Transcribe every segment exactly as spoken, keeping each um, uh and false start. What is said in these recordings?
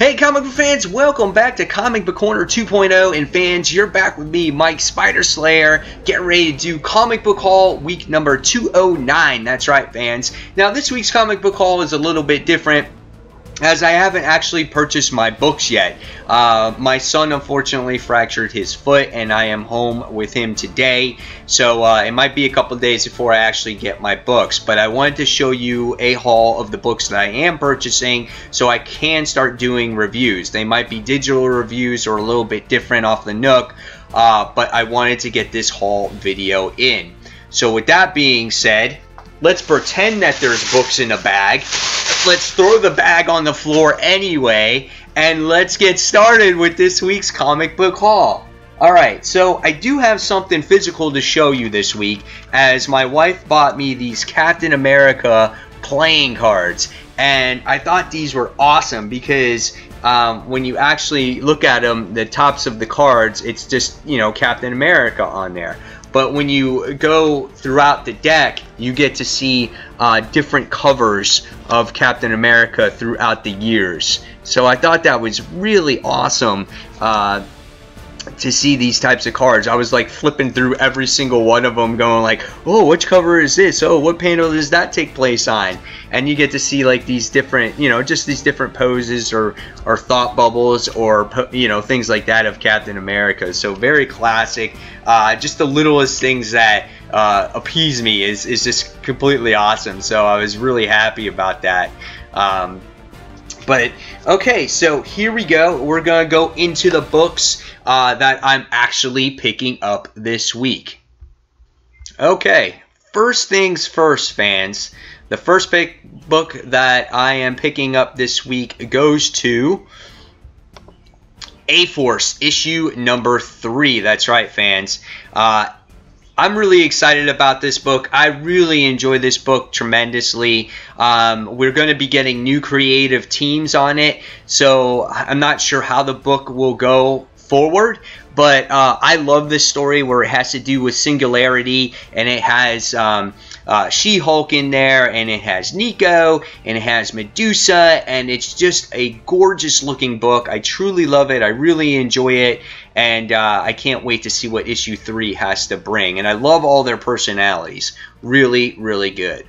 Hey comic book fans, welcome back to Comic Book Corner two point oh, and fans, you're back with me, Mike Spider Slayer, getting ready to do Comic Book Haul week number two oh nine. That's right, fans. Now this week's Comic Book Haul is a little bit different, as I haven't actually purchased my books yet. Uh, my son unfortunately fractured his foot and I am home with him today, so uh, it might be a couple days before I actually get my books, but I wanted to show you a haul of the books that I am purchasing so I can start doing reviews. They might be digital reviews or a little bit different off the Nook, uh, but I wanted to get this haul video in. So with that being said, let's pretend that there's books in a bag. Let's throw the bag on the floor anyway, and let's get started with this week's comic book haul. Alright, so I do have something physical to show you this week, as my wife bought me these Captain America playing cards, and I thought these were awesome because um, when you actually look at them, the tops of the cards, it's just, you know, Captain America on there. But when you go throughout the deck, you get to see uh, different covers of Captain America throughout the years. So I thought that was really awesome uh, to see these types of cards. I was like flipping through every single one of them going like, oh, which cover is this? Oh, what panel does that take place on? And you get to see like these different, you know, just these different poses or, or thought bubbles or, you know, things like that of Captain America. So very classic. Uh, just the littlest things that uh, appease me is, is just completely awesome. So I was really happy about that. Um, but, okay, so here we go. We're going to go into the books uh, that I'm actually picking up this week. Okay, first things first, fans. The first big book that I am picking up this week goes to A-Force issue number three. That's right, fans. Uh, I'm really excited about this book. I really enjoy this book tremendously. Um, we're going to be getting new creative teams on it, so I'm not sure how the book will go forward, but uh, I love this story where it has to do with singularity, and it has um, uh, She-Hulk in there, and it has Nico, and it has Medusa, and it's just a gorgeous looking book. I truly love it. I really enjoy it, and uh, I can't wait to see what issue three has to bring, and I love all their personalities. Really, really good.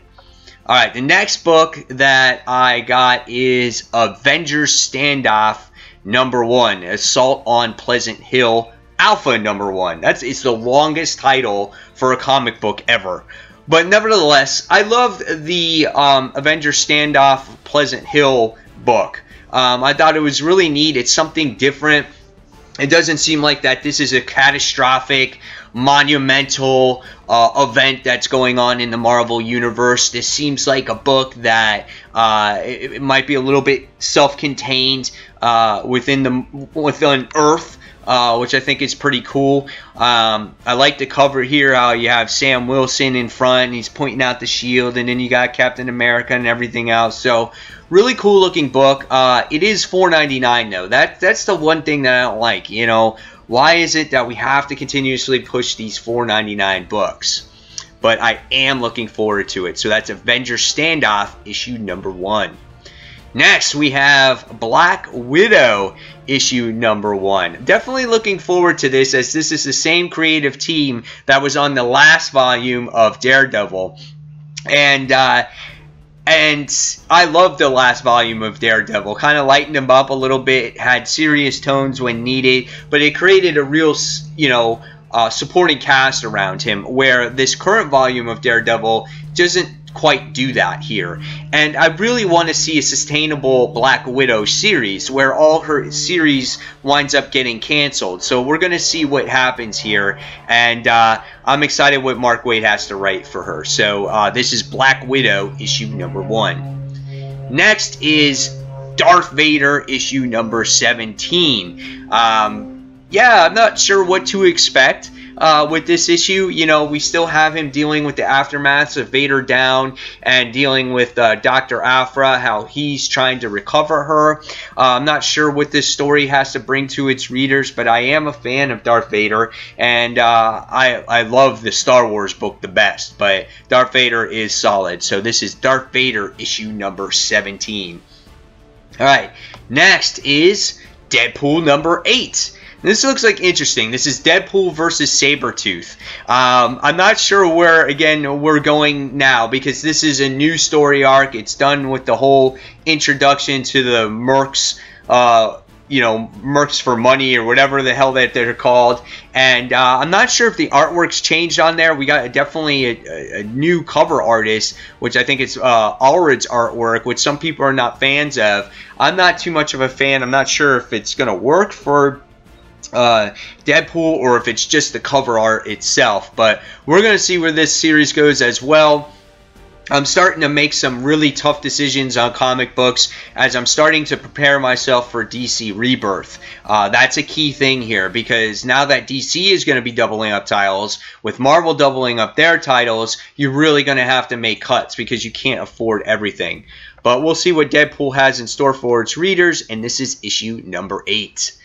Alright, the next book that I got is Avengers Standoff number one, Assault on Pleasant Hill Alpha number one. That's it's the longest title for a comic book ever, but nevertheless, I love the um, Avengers Standoff Pleasant Hill book. Um, I thought it was really neat. It's something different. It doesn't seem like that this is a catastrophic, monumental uh, event that's going on in the Marvel Universe. This seems like a book that uh, it, it might be a little bit self-contained uh, within the within Earth, uh, which I think is pretty cool. Um, I like the cover here, how you have Sam Wilson in front, and he's pointing out the shield, and then you got Captain America and everything else. So really cool looking book. Uh, it is four ninety-nine though. That that's the one thing that I don't like. You know, why is it that we have to continuously push these four ninety-nine books? But I am looking forward to it. So that's Avengers Standoff issue number one. Next we have Black Widow issue number one. Definitely looking forward to this, as this is the same creative team that was on the last volume of Daredevil, and. Uh, And I loved the last volume of Daredevil. Kind of lightened him up a little bit, had serious tones when needed, but it created a real, you know, uh, supporting cast around him, where this current volume of Daredevil doesn't quite do that here. And I really want to see a sustainable Black Widow series, where all her series winds up getting canceled. So we're going to see what happens here, and uh, I'm excited what Mark Waid has to write for her. So uh, this is Black Widow issue number one. Next is Darth Vader issue number seventeen. Um, yeah, I'm not sure what to expect. Uh, with this issue, you know, we still have him dealing with the aftermaths of Vader down, and dealing with uh, Doctor Aphra, how he's trying to recover her. Uh, I'm not sure what this story has to bring to its readers, but I am a fan of Darth Vader, and uh, I, I love the Star Wars book the best, but Darth Vader is solid. So this is Darth Vader issue number seventeen. Alright, next is Deadpool number eight. This looks like interesting. This is Deadpool versus Sabretooth. Um, I'm not sure where, again, we're going now because this is a new story arc. It's done with the whole introduction to the Mercs, uh, you know, Mercs for Money or whatever the hell that they're called. And uh, I'm not sure if the artwork's changed on there. We got definitely a, a new cover artist, which I think is uh, Allred's artwork, which some people are not fans of. I'm not too much of a fan. I'm not sure if it's going to work for Uh, Deadpool or if it's just the cover art itself, but we're going to see where this series goes as well. I'm starting to make some really tough decisions on comic books as I'm starting to prepare myself for D C Rebirth. Uh, that's a key thing here because now that D C is going to be doubling up titles, with Marvel doubling up their titles, you're really going to have to make cuts because you can't afford everything. But we'll see what Deadpool has in store for its readers, and this is issue number eight.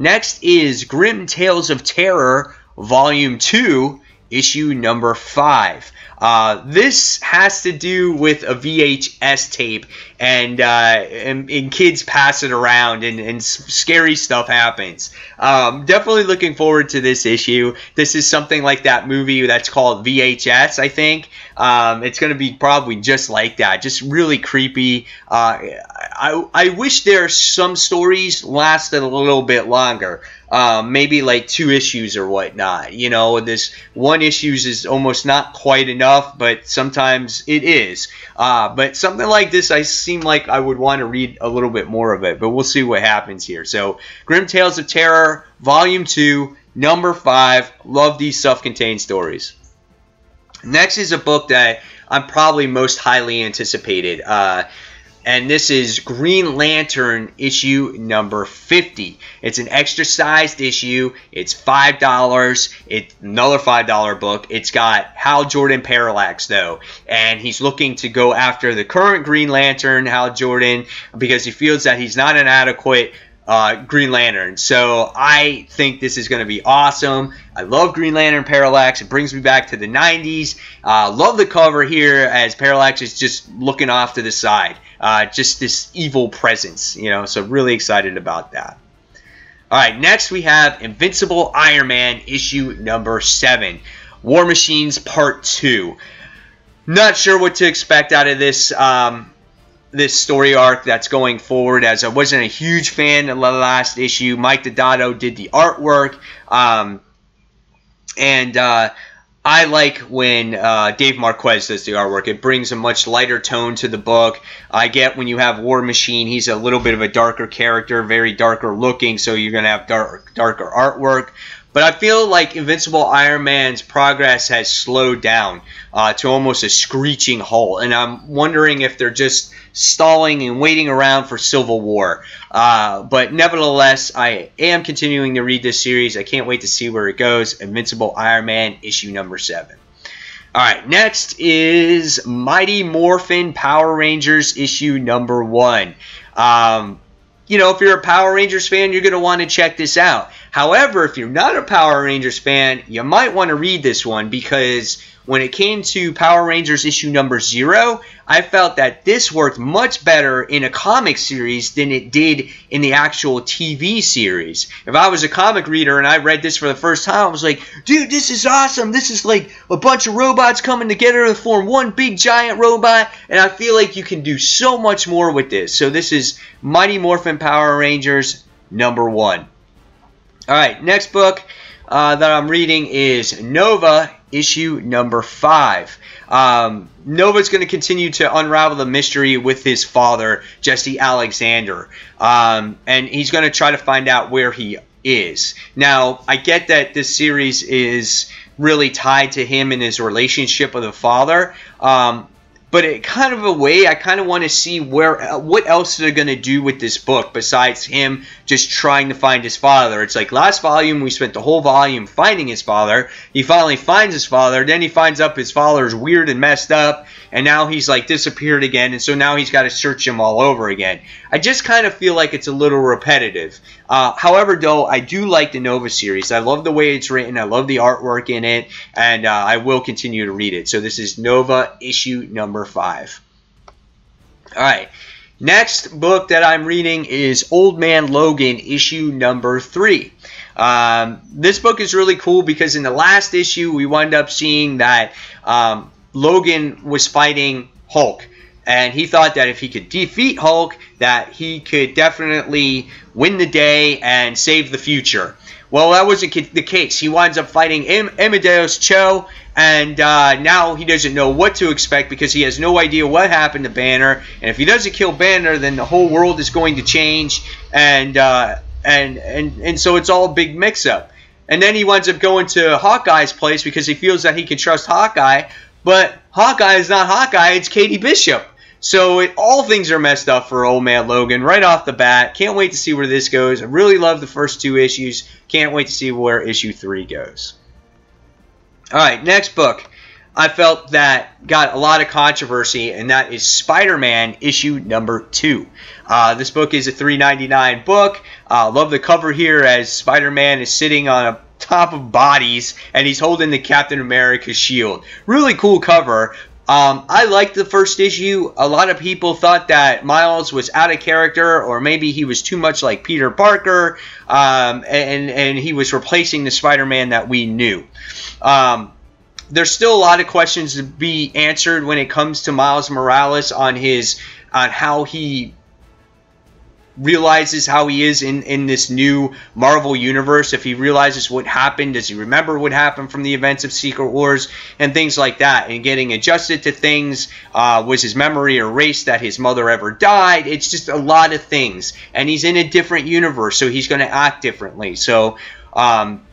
Next is Grim Tales of Terror, Volume two, Issue Number five. Uh, this has to do with a V H S tape, and, uh, and, and kids pass it around, and, and scary stuff happens. Um, definitely looking forward to this issue. This is something like that movie that's called V H S, I think. Um, it's going to be probably just like that, just really creepy. Uh, I, I wish there some stories lasted a little bit longer, um, maybe like two issues or whatnot. You know, this one issues is almost not quite enough, but sometimes it is. Uh, but something like this, I seem like I would want to read a little bit more of it, but we'll see what happens here. So, Grim Tales of Terror, Volume two, Number five. Love these self-contained stories. Next is a book that I'm probably most highly anticipated, uh, and this is Green Lantern issue number fifty. It's an extra-sized issue. It's five dollars. It's another five dollar book. It's got Hal Jordan Parallax, though, and he's looking to go after the current Green Lantern, Hal Jordan, because he feels that he's not an adequate Uh, Green Lantern. So I think this is going to be awesome. I love Green Lantern Parallax. It brings me back to the nineties. Uh, love the cover here as Parallax is just looking off to the side. Uh, just this evil presence, you know, so really excited about that. Alright, next we have Invincible Iron Man issue number seven. War Machines Part two. Not sure what to expect out of this um this story arc that's going forward, as I wasn't a huge fan of the last issue. Mike Dodato did the artwork, um, and uh, I like when uh, Dave Marquez does the artwork. It brings a much lighter tone to the book. I get when you have War Machine, he's a little bit of a darker character, very darker looking, so you're going to have dark, darker artwork. But I feel like Invincible Iron Man's progress has slowed down uh, to almost a screeching halt. And I'm wondering if they're just stalling and waiting around for Civil War. Uh, but nevertheless, I am continuing to read this series. I can't wait to see where it goes. Invincible Iron Man, issue number seven. Alright, next is Mighty Morphin Power Rangers, issue number one. Um, you know, if you're a Power Rangers fan, you're going to want to check this out. However, if you're not a Power Rangers fan, you might want to read this one because when it came to Power Rangers issue number zero, I felt that this worked much better in a comic series than it did in the actual T V series. If I was a comic reader and I read this for the first time, I was like, dude, this is awesome. This is like a bunch of robots coming together to form one big giant robot, and I feel like you can do so much more with this. So this is Mighty Morphin Power Rangers number one. Alright, next book uh, that I'm reading is Nova, issue number five. Um, Nova's going to continue to unravel the mystery with his father, Jesse Alexander. Um, and he's going to try to find out where he is. Now, I get that this series is really tied to him and his relationship with the father. Um, But it kind of a way, I kind of want to see where, what else they're going to do with this book besides him just trying to find his father. It's like last volume, we spent the whole volume finding his father. He finally finds his father. Then he finds up his father's weird and messed up. And now he's like disappeared again. And so now he's got to search him all over again. I just kind of feel like it's a little repetitive. Uh, however, though, I do like the Nova series. I love the way it's written. I love the artwork in it. And uh, I will continue to read it. So this is Nova issue number five. All right, Next book that I'm reading is Old Man Logan, issue number three. Um, this book is really cool because in the last issue, we wound up seeing that um, Logan was fighting Hulk. And he thought that if he could defeat Hulk, that he could definitely win the day and save the future. Well, that wasn't the case. He winds up fighting Am Amadeus Cho, and uh, now he doesn't know what to expect because he has no idea what happened to Banner. And if he doesn't kill Banner, then the whole world is going to change, and uh, and and and so it's all a big mix-up. And then he winds up going to Hawkeye's place because he feels that he can trust Hawkeye, but Hawkeye is not Hawkeye; it's Katie Bishop. So it, all things are messed up for Old Man Logan right off the bat. Can't wait to see where this goes. I really love the first two issues. Can't wait to see where issue three goes. All right, next book I felt that got a lot of controversy, and that is Spider-Man issue number two. Uh, this book is a three ninety-nine book. Uh, love the cover here as Spider-Man is sitting on a top of bodies, and he's holding the Captain America shield. Really cool cover. Um, I liked the first issue. A lot of people thought that Miles was out of character, or maybe he was too much like Peter Parker, um, and, and he was replacing the Spider-Man that we knew. Um, there's still a lot of questions to be answered when it comes to Miles Morales on his on how he realizes how he is in, in this new Marvel universe. If he realizes what happened, does he remember what happened from the events of Secret Wars and things like that, and getting adjusted to things. Uh, was his memory erased that his mother ever died? It's just a lot of things, and he's in a different universe, so he's going to act differently. So um,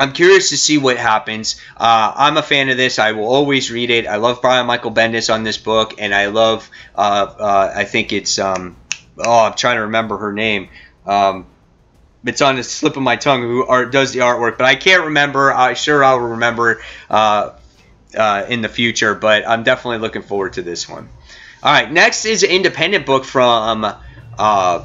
I'm curious to see what happens. Uh, I'm a fan of this. I will always read it. I love Brian Michael Bendis on this book, and I love, uh, uh, I think it's... Um, Oh, I'm trying to remember her name. Um, it's on the slip of my tongue who art, does the artwork, but I can't remember. I'm sure I'll remember uh, uh, in the future, but I'm definitely looking forward to this one. All right, next is an independent book from uh,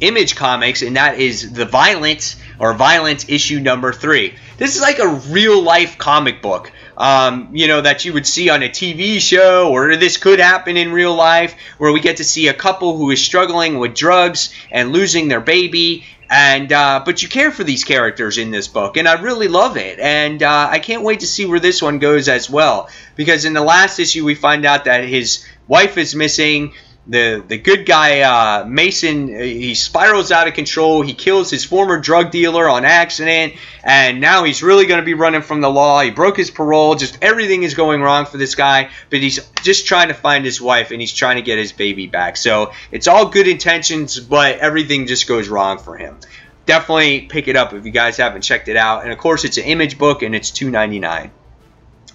Image Comics, and that is The Violence, or Violence issue number three. This is like a real-life comic book. Um, you know, that you would see on a T V show, or this could happen in real life, where we get to see a couple who is struggling with drugs and losing their baby, and uh, but you care for these characters in this book, and I really love it, and uh, I can't wait to see where this one goes as well, because in the last issue we find out that his wife is missing. The, the good guy, uh, Mason, he spirals out of control. He kills his former drug dealer on accident, and now he's really going to be running from the law. He broke his parole. Just everything is going wrong for this guy, but he's just trying to find his wife, and he's trying to get his baby back. So it's all good intentions, but everything just goes wrong for him. Definitely pick it up if you guys haven't checked it out. And, of course, it's an Image book, and it's two ninety-nine.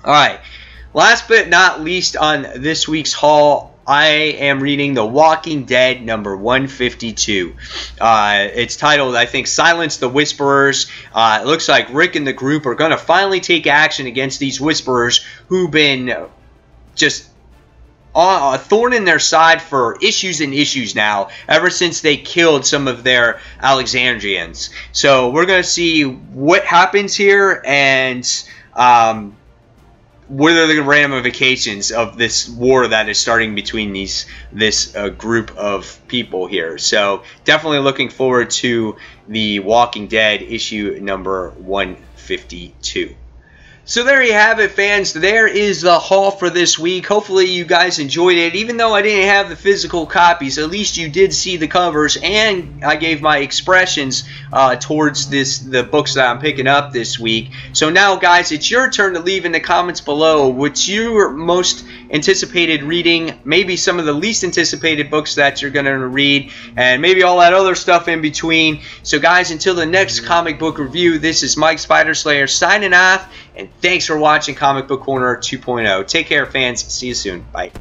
All right. Last but not least on this week's haul, I am reading The Walking Dead number one fifty-two. Uh, it's titled, I think, Silence the Whisperers. Uh, it looks like Rick and the group are going to finally take action against these Whisperers who've been just a thorn in their side for issues and issues now, ever since they killed some of their Alexandrians. So we're going to see what happens here, and... Um, what are the ramifications of this war that is starting between these this uh, group of people here? So definitely looking forward to The Walking Dead issue number one fifty-two. So there you have it, fans. There is the haul for this week. Hopefully you guys enjoyed it. Even though I didn't have the physical copies, at least you did see the covers, and I gave my expressions uh, towards this the books that I'm picking up this week. So now, guys, it's your turn to leave in the comments below what's your most anticipated reading, maybe some of the least anticipated books that you're going to read, and maybe all that other stuff in between. So, guys, until the next comic book review, this is Mike Spiderslayer signing off, and thanks for watching Comic Book Corner two point oh. Take care, fans. See you soon. Bye.